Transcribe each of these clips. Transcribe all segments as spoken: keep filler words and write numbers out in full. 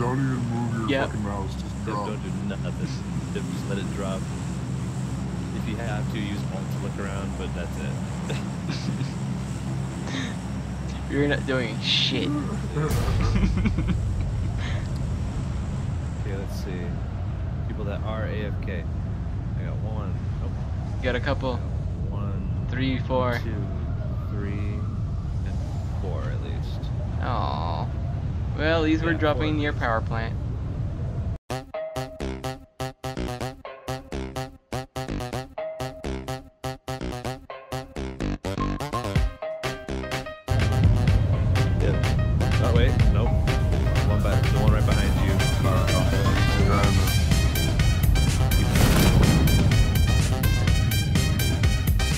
Don't even move your yep. fucking mouse. Just Dip, don't do none of this. Dip, just let it drop. If you have to, use alt to look around, but that's it. You're not doing shit. Okay, let's see. People that are A F K. I got one. Oh. You got a couple. Got one. Three, four. Two, three, and four at least. Aww. Well, these yeah, were dropping near power plant.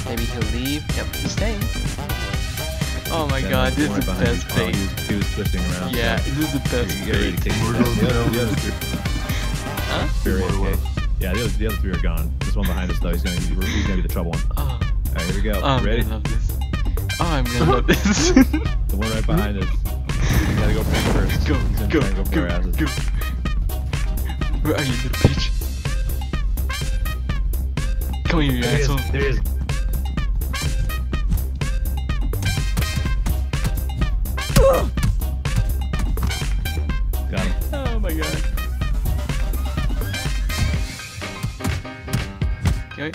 Maybe he'll leave. Yep, he's staying. Oh my god, this is the best thing. He was twisting around. Yeah, this is the best thing. Huh? Yeah, the other, the other three are gone. This one behind us though, he's gonna, he's gonna be the trouble one. Oh. Alright, here we go. Oh, ready? I'm gonna love this. Oh, I'm gonna love this. The one right behind us. You gotta go pay first. Go, he's go, go, go, go. Where are you, little bitch? Come here, you asshole. There he is.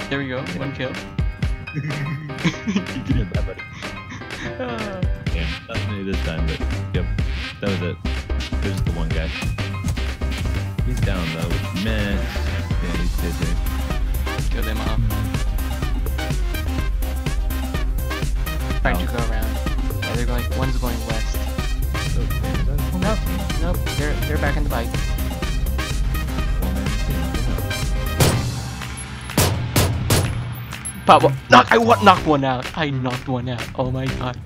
There we go, yeah. One kill. You can hit that, buddy. Uh, yeah, that's me this time, but yep, that was it. There's just the one guy. He's down though, man. Yeah, he's busy. Kill them off. Trying to go around. Yeah, they're going. One's going west. So, nope, nope. They're they're back on the bike. Pop one. Knock, I want knock one out. I knocked one out. Oh my god.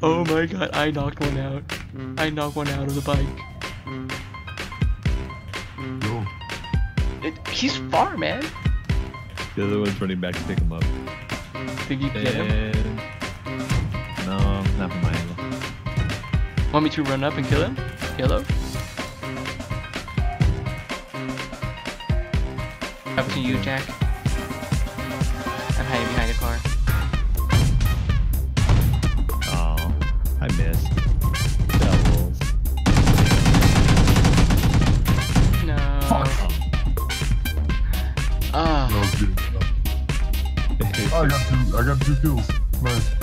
Oh my god. I knocked one out. I knocked one out of the bike. No. It, he's far, man. The other one's running back to pick him up. Did you get him? No, not from my angle. Want me to run up and kill him? Yellow. Up to you, Jack. I'm hiding behind a car. Oh, I missed. Doubles. No. Fuck. Ah. Oh. Oh, I got two. I got two kills. Nice.